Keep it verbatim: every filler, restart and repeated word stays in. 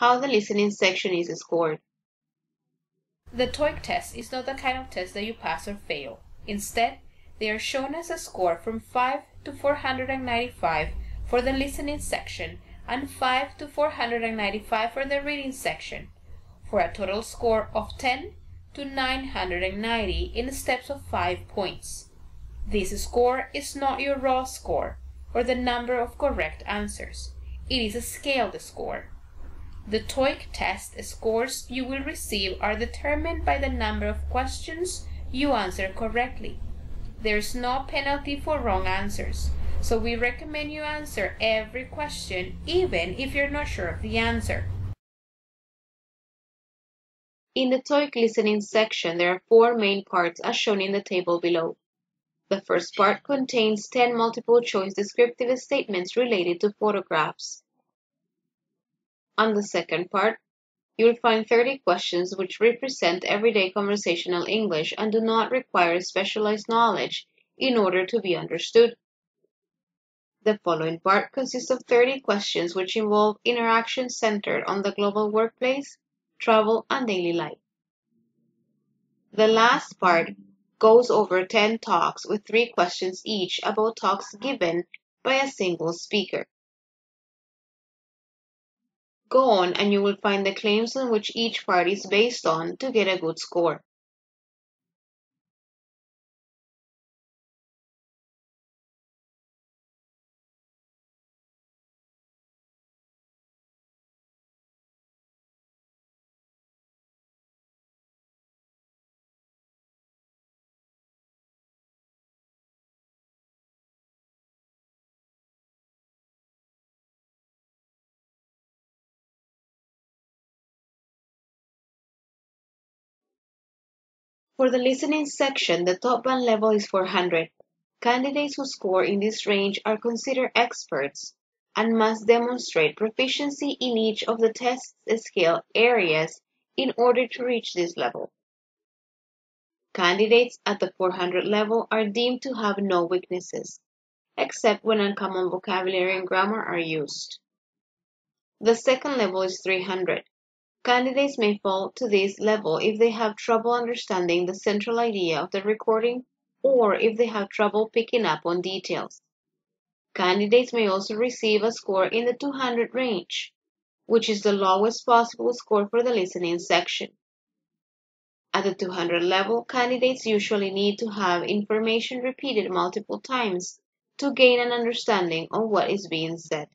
how the listening section is scored. The TOEIC test is not the kind of test that you pass or fail. Instead, they are shown as a score from five to four hundred ninety-five for the listening section and five to four hundred ninety-five for the reading section, for a total score of ten to nine hundred ninety in steps of five points. This score is not your raw score, or the number of correct answers. It is a scaled score. The TOEIC test scores you will receive are determined by the number of questions you answer correctly. There is no penalty for wrong answers, so we recommend you answer every question, even if you're not sure of the answer. In the TOEIC listening section, there are four main parts as shown in the table below. The first part contains ten multiple-choice descriptive statements related to photographs. On the second part, you will find thirty questions which represent everyday conversational English and do not require specialized knowledge in order to be understood. The following part consists of thirty questions which involve interactions centered on the global workplace, travel, and daily life. The last part goes over ten talks with three questions each about talks given by a single speaker. Go on and you will find the claims on which each part is based on to get a good score. For the listening section, the top band level is four hundred. Candidates who score in this range are considered experts and must demonstrate proficiency in each of the test scale areas in order to reach this level. Candidates at the four hundred level are deemed to have no weaknesses, except when uncommon vocabulary and grammar are used. The second level is three hundred. Candidates may fall to this level if they have trouble understanding the central idea of the recording or if they have trouble picking up on details. Candidates may also receive a score in the two hundred range, which is the lowest possible score for the listening section. At the two hundred level, candidates usually need to have information repeated multiple times to gain an understanding of what is being said.